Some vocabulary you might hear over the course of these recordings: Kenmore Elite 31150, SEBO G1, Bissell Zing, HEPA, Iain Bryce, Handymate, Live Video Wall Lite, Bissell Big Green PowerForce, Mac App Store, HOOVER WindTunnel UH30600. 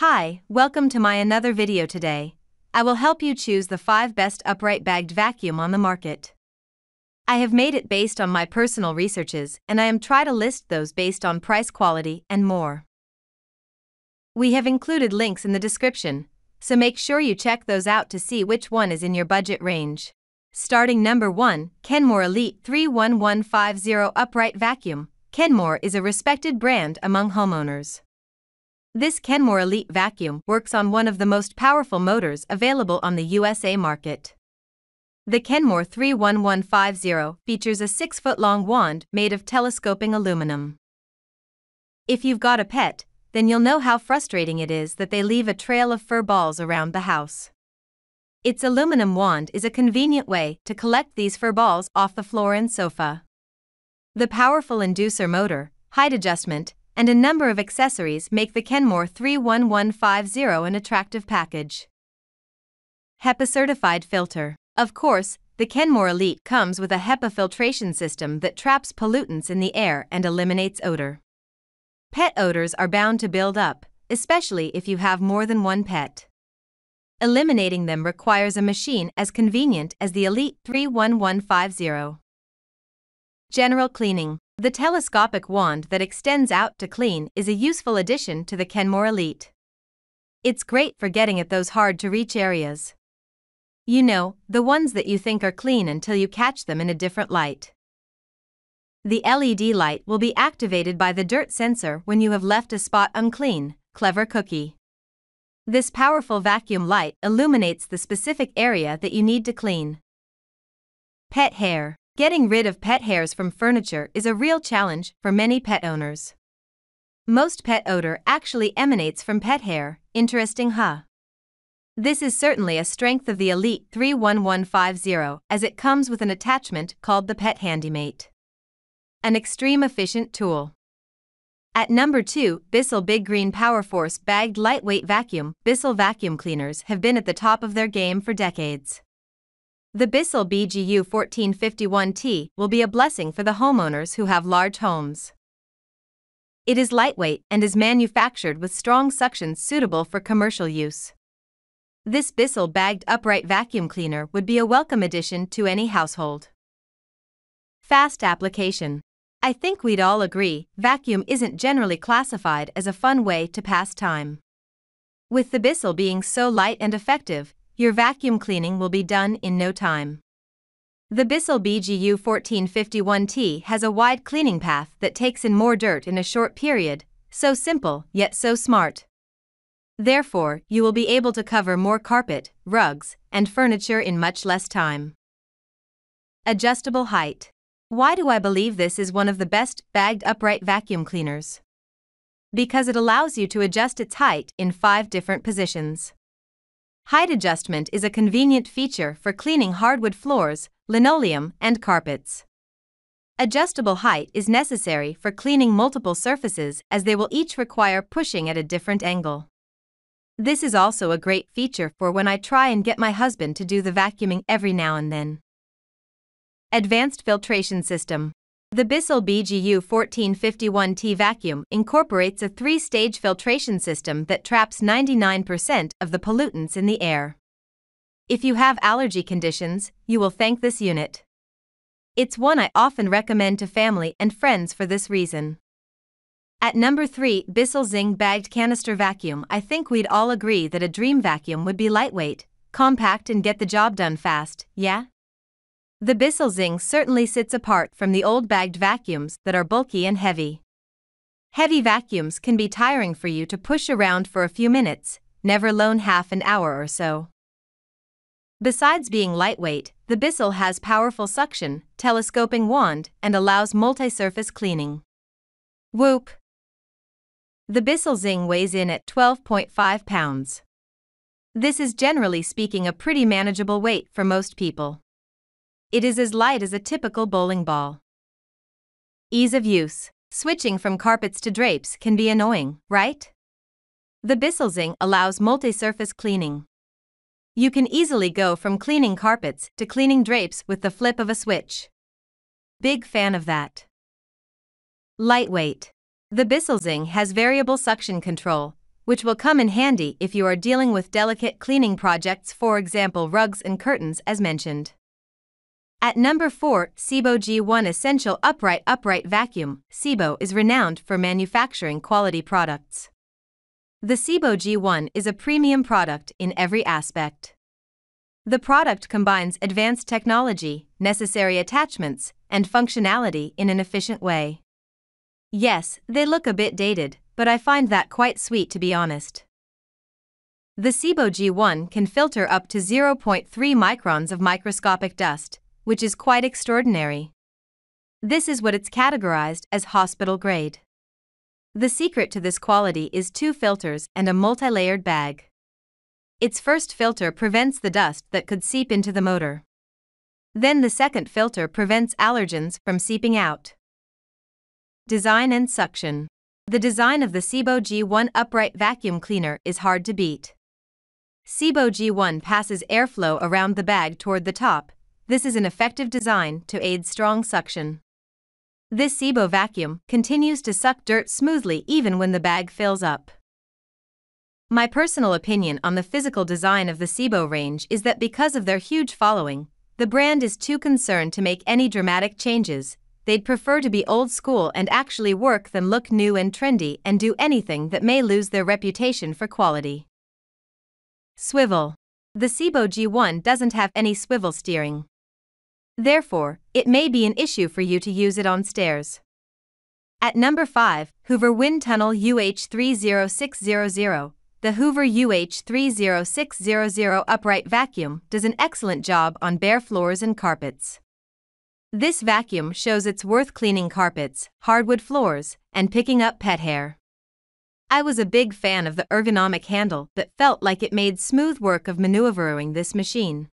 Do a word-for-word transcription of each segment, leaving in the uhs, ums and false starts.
Hi, welcome to my another video today. I will help you choose the five best upright bagged vacuum on the market. I have made it based on my personal researches, and I am try to list those based on price, quality, and more. We have included links in the description, so make sure you check those out to see which one is in your budget range. Starting number one, Kenmore Elite three one one five zero Upright Vacuum. Kenmore is a respected brand among homeowners. This Kenmore Elite vacuum works on one of the most powerful motors available on the U S A market. The Kenmore three one one five zero features a six foot long wand made of telescoping aluminum. If you've got a pet, then you'll know how frustrating it is that they leave a trail of fur balls around the house. Its aluminum wand is a convenient way to collect these fur balls off the floor and sofa. The powerful inducer motor, height adjustment, and a number of accessories make the Kenmore three one one five zero an attractive package. HEPA certified filter. Of course, the Kenmore Elite comes with a HEPA filtration system that traps pollutants in the air and eliminates odor. Pet odors are bound to build up, especially if you have more than one pet. Eliminating them requires a machine as convenient as the Elite three one one five zero. General cleaning. The telescopic wand that extends out to clean is a useful addition to the Kenmore Elite. It's great for getting at those hard-to-reach areas. You know, the ones that you think are clean until you catch them in a different light. The L E D light will be activated by the dirt sensor when you have left a spot unclean. Clever cookie. This powerful vacuum light illuminates the specific area that you need to clean. Pet hair. Getting rid of pet hairs from furniture is a real challenge for many pet owners. Most pet odor actually emanates from pet hair. Interesting, huh? This is certainly a strength of the Elite three one one five zero, as it comes with an attachment called the Pet Handymate. An extreme efficient tool. At number two, Bissell Big Green PowerForce Bagged Lightweight Vacuum. Bissell vacuum cleaners have been at the top of their game for decades. The Bissell B G U fourteen fifty-one T will be a blessing for the homeowners who have large homes. It is lightweight and is manufactured with strong suction suitable for commercial use. This Bissell bagged upright vacuum cleaner would be a welcome addition to any household. Fast application. I think we'd all agree, vacuum isn't generally classified as a fun way to pass time. With the Bissell being so light and effective, your vacuum cleaning will be done in no time. The Bissell B G U fourteen fifty-one T has a wide cleaning path that takes in more dirt in a short period, so simple yet so smart. Therefore, you will be able to cover more carpet, rugs, and furniture in much less time. Adjustable height. Why do I believe this is one of the best bagged upright vacuum cleaners? Because it allows you to adjust its height in five different positions. Height adjustment is a convenient feature for cleaning hardwood floors, linoleum, and carpets. Adjustable height is necessary for cleaning multiple surfaces, as they will each require pushing at a different angle. This is also a great feature for when I try and get my husband to do the vacuuming every now and then. Advanced filtration system. The Bissell B G U fourteen fifty-one T vacuum incorporates a three stage filtration system that traps ninety-nine percent of the pollutants in the air. If you have allergy conditions, you will thank this unit. It's one I often recommend to family and friends for this reason. At number three, Bissell Zing Bagged Canister Vacuum. I think we'd all agree that a dream vacuum would be lightweight, compact, and get the job done fast, yeah? The Bissell Zing certainly sits apart from the old bagged vacuums that are bulky and heavy. Heavy vacuums can be tiring for you to push around for a few minutes, never alone half an hour or so. Besides being lightweight, the Bissell has powerful suction, telescoping wand, and allows multi-surface cleaning. Whoop! The Bissell Zing weighs in at twelve point five pounds. This is generally speaking a pretty manageable weight for most people. It is as light as a typical bowling ball. Ease of use. Switching from carpets to drapes can be annoying, right? The Bissell Zing allows multi-surface cleaning. You can easily go from cleaning carpets to cleaning drapes with the flip of a switch. Big fan of that. Lightweight. The Bissell Zing has variable suction control, which will come in handy if you are dealing with delicate cleaning projects, for example rugs and curtains as mentioned. At number four, SEBO G one Essential Upright Upright Vacuum. SEBO is renowned for manufacturing quality products. The SEBO G one is a premium product in every aspect. The product combines advanced technology, necessary attachments, and functionality in an efficient way. Yes, they look a bit dated, but I find that quite sweet to be honest. The SEBO G one can filter up to zero point three microns of microscopic dust, which is quite extraordinary. This is what it's categorized as hospital grade. The secret to this quality is two filters and a multi-layered bag. Its first filter prevents the dust that could seep into the motor. Then the second filter prevents allergens from seeping out. Design and suction. The design of the SEBO G one upright vacuum cleaner is hard to beat. SEBO G one passes airflow around the bag toward the top. This is an effective design to aid strong suction. This SEBO vacuum continues to suck dirt smoothly even when the bag fills up. My personal opinion on the physical design of the SEBO range is that because of their huge following, the brand is too concerned to make any dramatic changes. They'd prefer to be old school and actually work than look new and trendy and do anything that may lose their reputation for quality. Swivel. The SEBO G one doesn't have any swivel steering. Therefore, it may be an issue for you to use it on stairs. At number five, Hoover WindTunnel U H three oh six hundred. The Hoover U H three oh six hundred upright vacuum does an excellent job on bare floors and carpets. This vacuum shows its worth cleaning carpets, hardwood floors, and picking up pet hair. I was a big fan of the ergonomic handle that felt like it made smooth work of maneuvering this machine.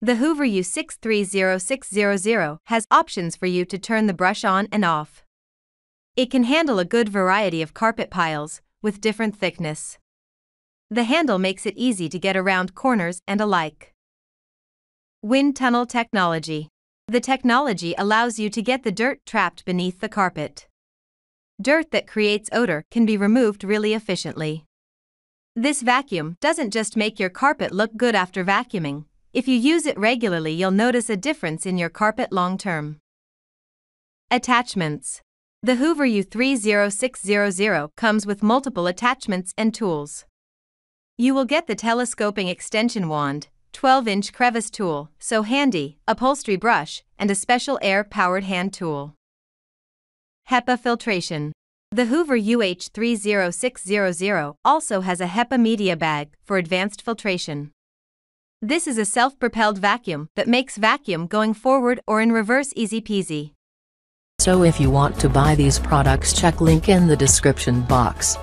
The Hoover U H three oh six hundred has options for you to turn the brush on and off. It can handle a good variety of carpet piles, with different thickness. The handle makes it easy to get around corners and alike. Wind tunnel technology. The technology allows you to get the dirt trapped beneath the carpet. Dirt that creates odor can be removed really efficiently. This vacuum doesn't just make your carpet look good after vacuuming. If you use it regularly, you'll notice a difference in your carpet long term. Attachments. The Hoover U H three oh six hundred comes with multiple attachments and tools. You will get the telescoping extension wand, twelve inch crevice tool, so handy, upholstery brush, and a special air-powered hand tool. HEPA filtration. The Hoover U H three oh six hundred also has a HEPA media bag for advanced filtration. This is a self-propelled vacuum that makes vacuum going forward or in reverse easy peasy. So if you want to buy these products, check link in the description box.